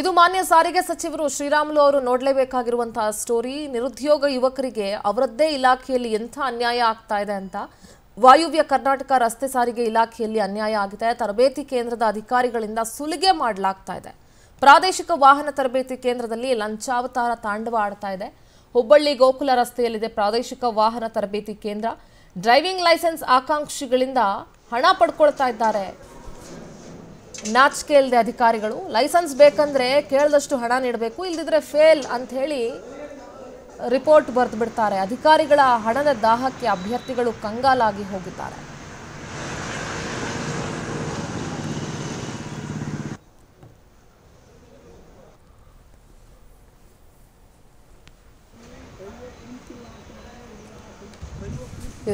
ಇದು ಮಾನ್ಯ ಸಾರಿಗೆ ಸಚಿವರು ಶ್ರೀರಾಮುಲು ಅವರು ನೋಡಲೇಬೇಕಾಗಿರುವಂತ ಸ್ಟೋರಿ. ನಿರುದ್ಯೋಗ ಯುವಕರಿಗೆ ಅವರದ್ದೇ ಇಲಾಖೆಯಲ್ಲಿ ಎಂತ ಅನ್ಯಾಯ ಆಗ್ತಾ ಇದೆ ಅಂತ ವಾಯುವ್ಯ ಕರ್ನಾಟಕ ರಸ್ತೆ ಸಾರಿಗೆ ಇಲಾಖೆಯಲ್ಲಿ ಅನ್ಯಾಯ ಆಗಿದೆ. ತರಬೇತಿ ಕೇಂದ್ರದ ಅಧಿಕಾರಿಗಳಿಂದ ಸುಲಿಗೆ ಮಾಡಲಾಗ್ತಾ ಇದೆ. ಪ್ರಾದೇಶಿಕ ವಾಹನ ತರಬೇತಿ ಕೇಂದ್ರದಲ್ಲಿ ಲಂಚಾವತಾರ ತಾಂಡವ ಆಡ್ತಾ ಇದೆ. ಹುಬ್ಬಳ್ಳಿ ಗೋಕುಲ ರಸ್ತೆಯಲ್ಲಿದೆ ಪ್ರಾದೇಶಿಕ ವಾಹನ ತರಬೇತಿ ಕೇಂದ್ರ. ಡ್ರೈವಿಂಗ್ ಲೈಸೆನ್ಸ್ ಆಕಾಂಕ್ಷಿಗಳಿಂದ ಹಣ ಪಡ್ಕೊಳ್ತಾ ಇದ್ದಾರೆ नाचिके इल्दे अधिकारिगळु. लाइसेंस बेकंद्रे केळिदष्टु हण नीडबेकु, इल्दिद्रे फेल अंत हेळि रिपोर्ट बरेदु बिडुत्तारे. अधिकारिगळ हणद दाहक्के अभ्यर्थिगळु कंगालागि होगिद्दारे.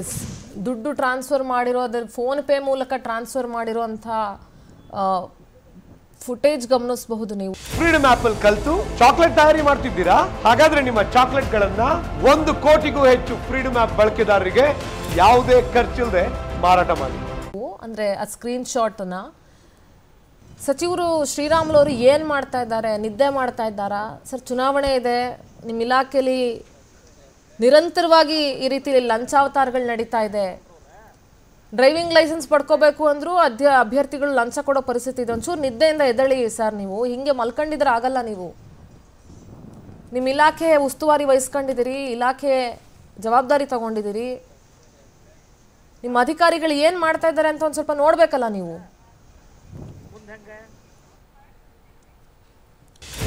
यस दुड्डु ट्रान्स्फर माडिरोदर फोन पे मूलक ट्रान्स्फर माडिरोंत फुटेज गमनिसबहुदु. ನೀವು ಫ್ರೀಡಮ್ ಆಪ್ ಅಲ್ಲಿ ಕಲ್ತು ಚಾಕ್ಲೇಟ್ ತಯಾರಿ ಮಾಡ್ತಿದ್ದೀರಾ? ಹಾಗಾದ್ರೆ ನಿಮ್ಮ ಚಾಕ್ಲೇಟ್ ಗಳನ್ನ 1 ಕೋಟಿಗೂ ಹೆಚ್ಚು ಫ್ರೀಡಮ್ ಆಪ್ ಬಳಕೆದಾರರಿಗೆ ಯಾವುದೇ ಖರ್ಚಿಲ್ಲದೆ ಮಾರಾಟ ಮಾಡಿ. ಅಂದ್ರೆ ಆ ಸ್ಕ್ರೀನ್ ಶಾಟ್ ಅನ್ನು ಸಚಿವರು ಶ್ರೀರಾಮುಲು ಅವರು ಏನು ಮಾಡ್ತಾ ಇದ್ದಾರೆ? ನಿದ್ದೆ ಮಾಡ್ತಾ ಇದ್ದಾರಾ? ಸರ್ ಚುನಾವಣೆ ಇದೆ, ನಿಮ್ಮ ಇಲಾಖೆಯಲ್ಲಿ ನಿರಂತರವಾಗಿ ಈ ರೀತಿ ಲಂಚಾವತಾರಗಳು ನಡೀತಾ ಇದೆ. ಡ್ರೈವಿಂಗ್ ಲೈಸೆನ್ಸ್ ಪಡ್ಕೋಬೇಕು ಅಂದ್ರು ಅಭ್ಯರ್ಥಿಗಳು ಲಂಚ ಕೊಡೋ ಪರಿಸ್ಥಿತಿ ಇದೆ. ಒಂಚೂರು ನಿದ್ದೆಯಿಂದ ಎದಳಿ ಸರ್. ನೀವು ಹಿಂಗೆ ಮಲ್ಕೊಂಡಿದ್ರೆ ಆಗಲ್ಲ. ನೀವು ನಿಮ್ಮ ಇಲಾಖೆ ಉಸ್ತುವಾರಿ ವಹಿಸ್ಕೊಂಡಿದ್ದೀರಿ, ಇಲಾಖೆ ಜವಾಬ್ದಾರಿ ತಗೊಂಡಿದ್ದೀರಿ. ನಿಮ್ಮ ಅಧಿಕಾರಿಗಳು ಏನು ಮಾಡ್ತಾ ಇದ್ದಾರೆ ಅಂತ ಒಂದು ಸ್ವಲ್ಪ ನೋಡಬೇಕಲ್ಲ ನೀವು.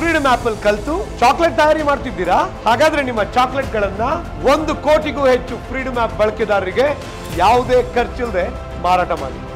ಫ್ರೀಡಮ್ ಆಪ್ ಅಲ್ಲಿ ಕಲ್ತು ಚಾಕ್ಲೇಟ್ ತಯಾರಿ ಮಾಡ್ತಿದ್ದೀರಾ? ಹಾಗಾದ್ರೆ ನಿಮ್ಮ ಚಾಕ್ಲೇಟ್ ಗಳನ್ನ 1 ಕೋಟಿಗೂ ಹೆಚ್ಚು ಫ್ರೀಡಮ್ ಆಪ್ ಬಳಕೆದಾರರಿಗೆ ಯಾವುದೇ ಖರ್ಚಿಲ್ಲದೆ ಮಾರಾಟ ಮಾಡಿ.